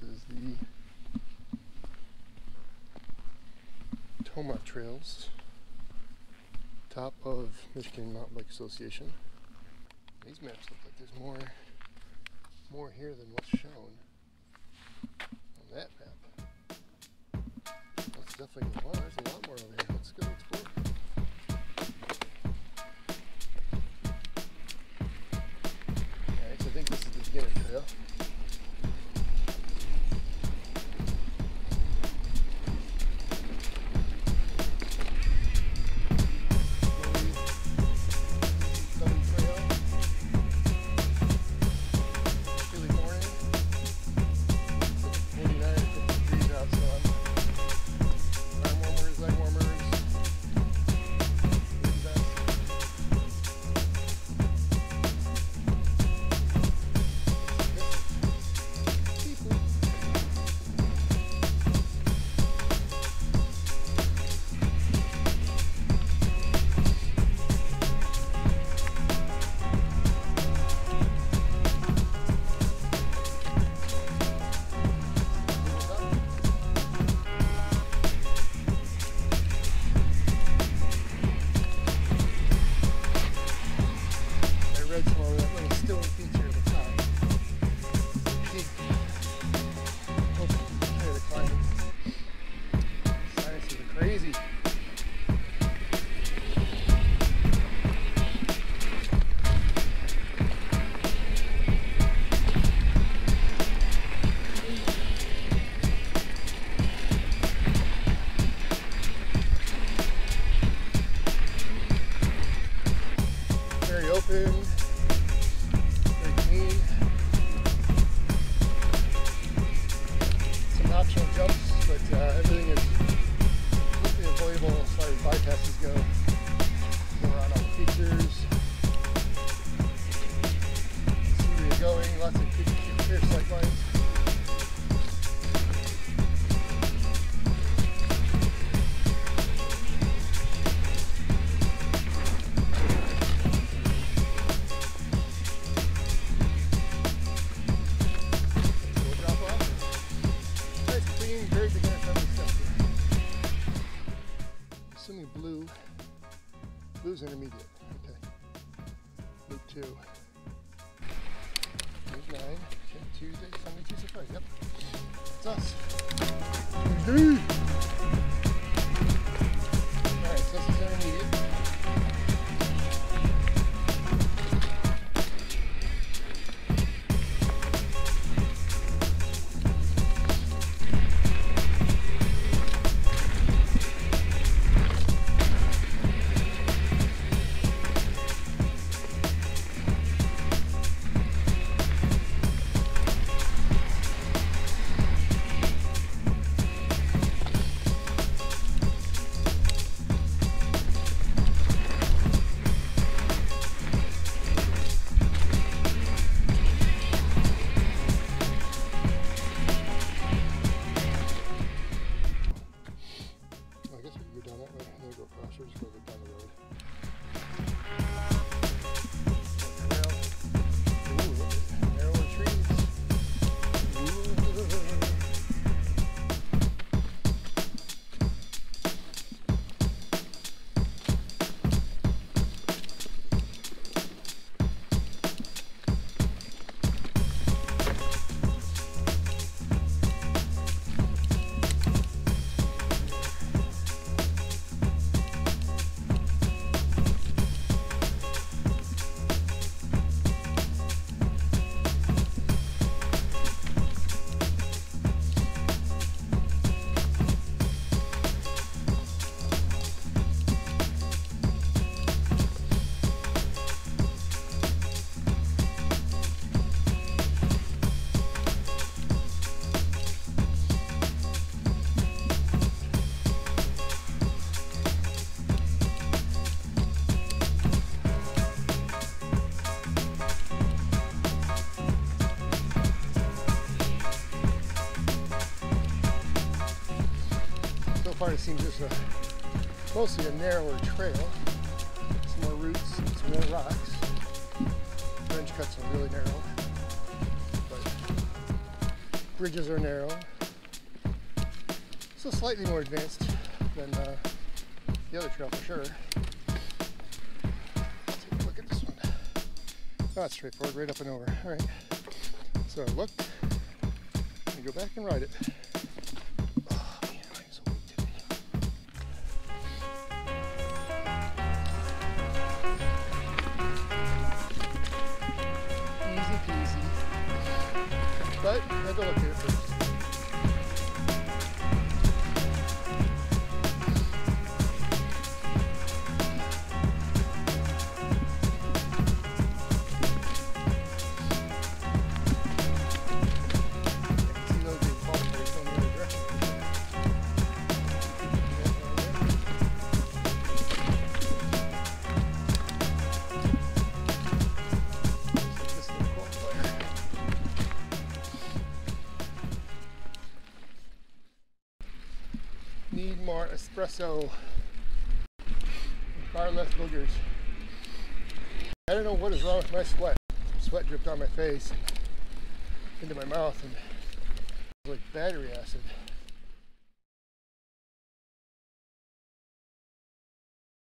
This is the TOMMBA Trails, Top of Michigan Mountain Bike Association. These maps look like there's more here than what's shown on that map. That's definitely a lot. There's a lot more over here. Let's go explore. Alright, so I think this is the beginner trail. Blue's intermediate. Okay. Loop 2. There's 9. Okay. Tuesday, Sunday, Tuesday, Friday. Yep. It's us. Alright, so this is intermediate. It seems just mostly a narrower trail, some more roots, some more rocks. French cuts are really narrow, but Ridges are narrow. So slightly more advanced than the other trail for sure. Let's take a look at this one. Oh, that's straightforward, right up and over. All right. So I looked, and go back and ride it. But I had to look at it first. Need more espresso, far less boogers. I don't know what is wrong with my sweat. Sweat dripped on my face, into my mouth, and